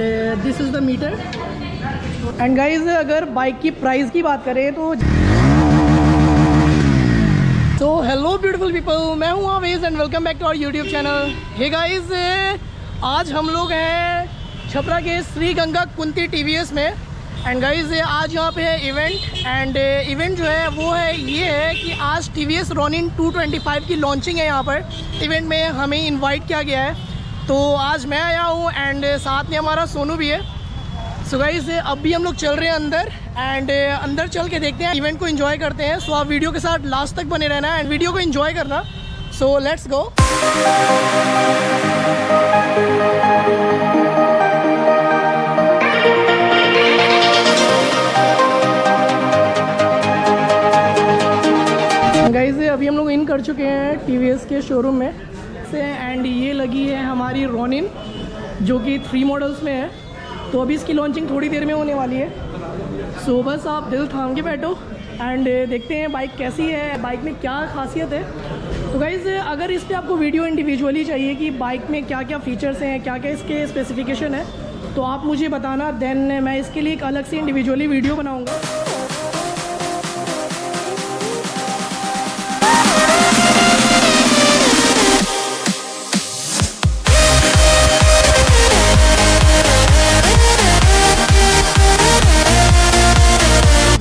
And this is the meter. And guys अगर bike की price की बात करें तो सो हेलो ब्यूटीफुल पीपल, मैं हूँ Awez and welcome back to our YouTube channel. Hey guys, आज हम लोग हैं छपरा के श्री गंगा कुंती टीवीएस में। एंड गाइज आज यहाँ पे है इवेंट, एंड इवेंट जो है वो है ये है कि आज TVS Ronin 225 की लॉन्चिंग है। यहाँ पर इवेंट में हमें इनवाइट किया गया है, तो आज मैं आया हूँ एंड साथ में हमारा सोनू भी है। सो गाइज अब भी हम लोग चल रहे हैं अंदर, एंड अंदर चल के देखते हैं, इवेंट को एंजॉय करते हैं। सो आप वीडियो के साथ लास्ट तक बने रहना एंड वीडियो को एंजॉय करना। So let's go. गाइस अभी हम लोग इन कर चुके हैं TVS के शोरूम में से, एंड ये लगी है हमारी Ronin जो कि 3 मॉडल्स में है। तो अभी इसकी लॉन्चिंग थोड़ी देर में होने वाली है। सो बस आप दिल थाम के बैठो एंड देखते हैं बाइक कैसी है, बाइक में क्या खासियत है। तो गाइस अगर इस पर आपको वीडियो इंडिविजुअली चाहिए कि बाइक में क्या क्या फ़ीचर्स हैं, क्या क्या इसके स्पेसिफिकेशन है, तो आप मुझे बताना, देन मैं इसके लिए एक अलग से इंडिविजुअली वीडियो बनाऊँगा।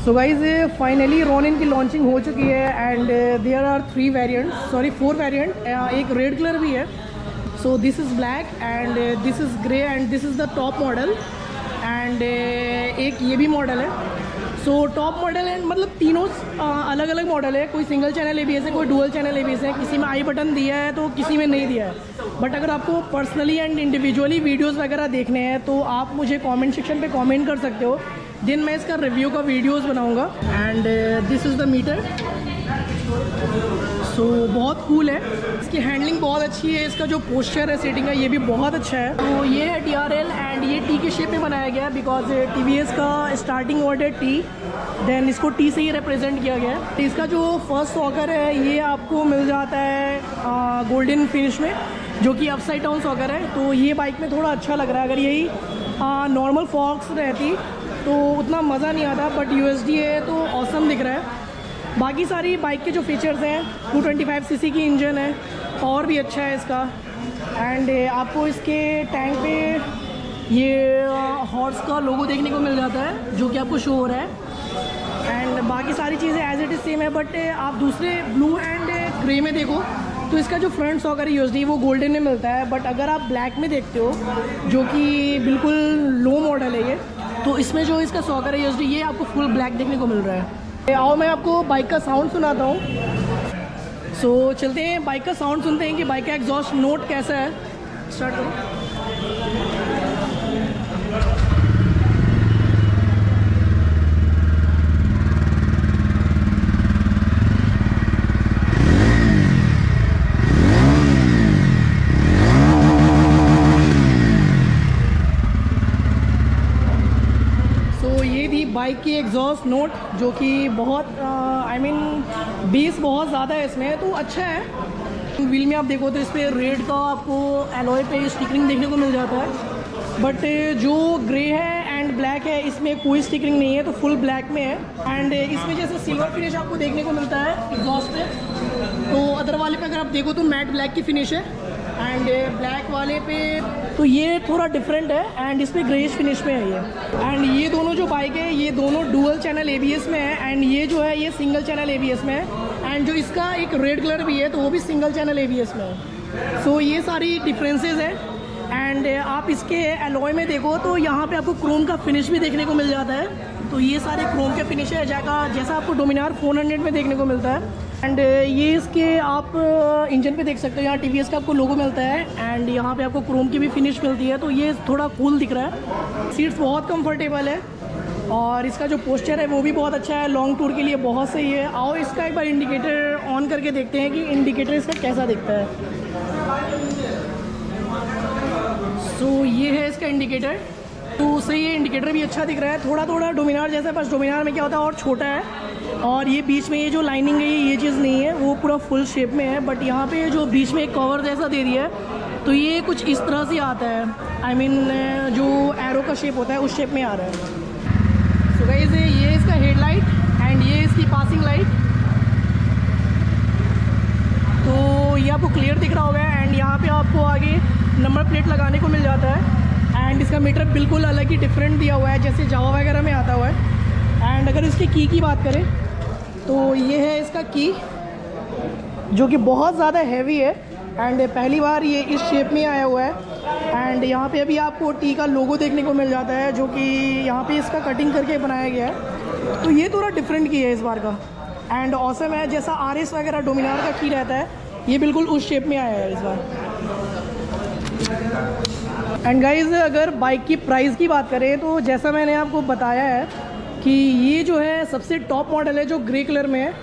तो गाइज़ फाइनली Ronin की लॉन्चिंग हो चुकी है, एंड देयर आर 4 वेरिएंट, एक रेड कलर भी है। So this is black and this is grey and this is the top model, and एक ये भी मॉडल है। सो टॉप मॉडल एंड मतलब तीनों अलग अलग मॉडल है, कोई सिंगल चैनल ABS है, कोई डुअल चैनल ABS है, किसी में आई बटन दिया है तो किसी में नहीं दिया है। बट अगर आपको पर्सनली एंड इंडिविजुअली वीडियोज़ वगैरह देखने हैं तो आप मुझे कॉमेंट सेक्शन पर कॉमेंट कर सकते हो, दिन मैं इसका रिव्यू का वीडियोस बनाऊंगा। And this is the meter. So बहुत कूल है, इसकी हैंडलिंग बहुत अच्छी है, इसका जो पोस्चर है सीटिंग का ये भी बहुत अच्छा है। तो ये है TRL एंड ये T के शेप में बनाया गया है, बिकॉज TVS का स्टार्टिंग वर्ड है T, देन इसको T से ही रिप्रेजेंट किया गया है। इसका जो फर्स्ट सॉकर है ये आपको मिल जाता है गोल्डन फिनिश में, जो कि अपसाइड डाउन सॉकर है। तो ये बाइक में थोड़ा अच्छा लग रहा है, अगर यही नॉर्मल फॉक्स रहती तो उतना मज़ा नहीं आता, बट USD है तो ऑसम दिख रहा है। बाकी सारी बाइक के जो फीचर्स हैं, 225cc की इंजन है और भी अच्छा है इसका। एंड आपको इसके टैंक पे ये हॉर्स का लोगो देखने को मिल जाता है जो कि आपको शो हो रहा है। एंड बाकी सारी चीज़ें एज इट इज़ सेम है, बट आप दूसरे ब्लू एंड ग्रे में देखो तो इसका जो फ्रंट सॉकर USD वो गोल्डन में मिलता है। बट अगर आप ब्लैक में देखते हो जो कि बिल्कुल लो मॉडल है ये, तो इसमें जो इसका सॉकर है USD ये आपको फुल ब्लैक देखने को मिल रहा है। आओ मैं आपको बाइक का साउंड सुनाता हूँ। सो चलते हैं बाइक का साउंड सुनते हैं कि बाइक का एग्जॉस्ट नोट कैसा है। स्टार्ट करो। बाइक की एग्जॉस्ट नोट जो कि बहुत बेस बहुत ज़्यादा है इसमें, तो अच्छा है। व्हील में आप देखो तो इस पर रेड का आपको एलॉय पे स्टिकरिंग देखने को मिल जाता है, बट जो ग्रे है एंड ब्लैक है इसमें कोई स्टिकरिंग नहीं है, तो फुल ब्लैक में है। एंड इसमें जैसे सिल्वर फिनिश आपको देखने को मिलता है एग्जॉस्ट पे, तो अदर वाले पे अगर आप देखो तो मैट ब्लैक की फिनिश है, एंड ब्लैक वाले पे तो ये थोड़ा डिफरेंट है, एंड इस पर ग्रेइश फिनिश में है ये। एंड ये दोनों जो बाइक है ये दोनों डुअल चैनल ABS में है, एंड ये जो है ये सिंगल चैनल ABS में है, एंड जो इसका एक रेड कलर भी है तो वो भी सिंगल चैनल ABS में है। सो ये सारी डिफरेंसेस है। एंड आप इसके एलॉय में देखो तो यहाँ पे आपको क्रोम का फिनिश भी देखने को मिल जाता है, तो ये सारे क्रोम के फिनिश है जैसा आपको डोमिनार 400 में देखने को मिलता है। एंड ये इसके आप इंजन पे देख सकते हो, यहाँ TVS का आपको लोगो मिलता है, एंड यहाँ पे आपको क्रोम की भी फिनिश मिलती है, तो ये थोड़ा कूल दिख रहा है। सीट्स बहुत कंफर्टेबल है और इसका जो पोस्चर है वो भी बहुत अच्छा है, लॉन्ग टूर के लिए बहुत सही है। और इसका एक बार इंडिकेटर ऑन करके देखते हैं कि इंडिकेटर इसका कैसा दिखता है। सो ये है इसका इंडिकेटर, तो सही है, इंडिकेटर भी अच्छा दिख रहा है। थोड़ा थोड़ा डोमिनार जैसा है, बस डोमिनार में क्या होता है और छोटा है, और ये बीच में ये जो लाइनिंग है ये चीज़ नहीं है, वो पूरा फुल शेप में है। बट यहाँ पे जो बीच में एक कवर जैसा दे दिया है तो ये कुछ इस तरह से आता है, आई मीन जो का शेप होता है उस शेप में आ रहा है। सो गाइस ये इसका हेडलाइट एंड ये इसकी पासिंग लाइट, तो ये आपको क्लियर दिख रहा होगा। एंड यहाँ पे आपको आगे नंबर प्लेट लगाने को मिल जाता है एंड इसका मीटर बिल्कुल अलग ही डिफरेंट दिया हुआ है जैसे जावा वगैरह में आता हुआ है। एंड अगर इसकी की बात करें तो ये है इसका की जो कि बहुत ज़्यादा हैवी है एंड पहली बार ये इस शेप में आया हुआ है। एंड यहाँ पे अभी आपको टी का लोगो देखने को मिल जाता है जो कि यहाँ पे इसका कटिंग करके बनाया गया है, तो ये थोड़ा डिफरेंट की है इस बार का एंड ऑसम है। जैसा आरएस वगैरह डोमिनार का की रहता है ये बिल्कुल उस शेप में आया है इस बार। एंड गाइज अगर बाइक की प्राइस की बात करें तो जैसा मैंने आपको बताया है कि ये जो है सबसे टॉप मॉडल है जो ग्रे कलर में है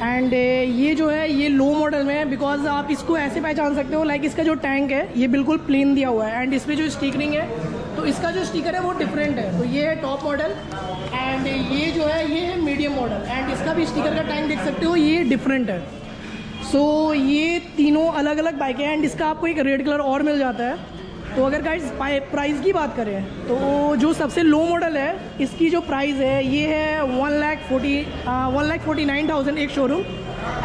एंड ये जो है ये लो मॉडल में है, बिकॉज आप इसको ऐसे पहचान सकते हो लाइक इसका जो टैंक है ये बिल्कुल प्लेन दिया हुआ है एंड इसमें जो स्टिकरिंग है तो इसका जो स्टिकर है वो डिफरेंट है। तो ये है टॉप मॉडल एंड ये जो है ये है मीडियम मॉडल एंड इसका भी स्टिकर का टैंक देख सकते हो ये डिफरेंट है। सो ये तीनों अलग अलग बाइक है एंड इसका आपको एक रेड कलर और मिल जाता है। तो अगर गाइस प्राइस की बात करें तो जो सबसे लो मॉडल है इसकी जो प्राइस है ये है 1,49,000 एक शोरूम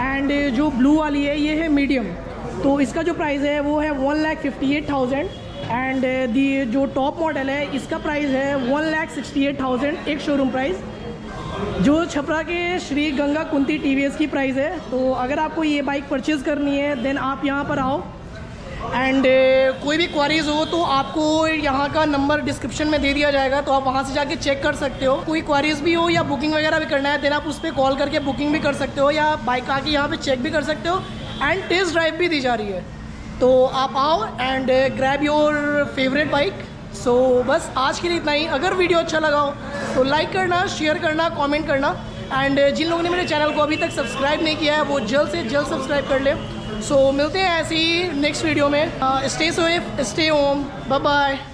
एंड जो ब्लू वाली है ये है मीडियम, तो इसका जो प्राइस है वो है 1,58,000 एंड दी जो टॉप मॉडल है इसका प्राइस है 1,68,000 एक शोरूम प्राइस, जो छपरा के श्री गंगा कुंती TVS की प्राइस है। तो अगर आपको ये बाइक परचेज़ करनी है देन आप यहाँ पर आओ एंड कोई भी क्वारीज हो तो आपको यहाँ का नंबर डिस्क्रिप्शन में दे दिया जाएगा, तो आप वहाँ से जाके चेक कर सकते हो। कोई क्वारीज भी हो या बुकिंग वगैरह भी करना है देन आप उस पर कॉल करके बुकिंग भी कर सकते हो या बाइक आके यहाँ पे चेक भी कर सकते हो एंड टेस्ट ड्राइव भी दी जा रही है। तो आप आओ and grab your favourite bike. So बस आज के लिए इतना ही। अगर वीडियो अच्छा लगा हो तो लाइक करना, शेयर करना, कॉमेंट करना एंड जिन लोगों ने मेरे चैनल को अभी तक सब्सक्राइब नहीं किया है वो जल्द से जल्द सब्सक्राइब कर ले। सो मिलते हैं ऐसी नेक्स्ट वीडियो में। Stay safe, stay home, bye bye.